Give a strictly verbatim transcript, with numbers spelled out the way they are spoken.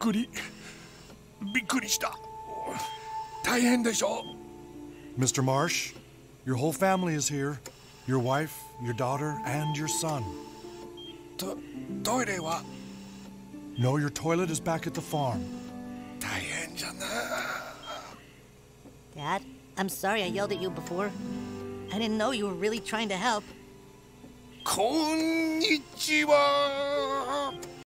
くり、びっくりした。大変でしょ。 Mister Marsh, your whole family is here. Your wife, your daughter, and your son. To- toilet wa? No, your toilet is back at the farm. Taihen jana. Dad, I'm sorry I yelled at you before. I didn't know you were really trying to help. Konnichiwa!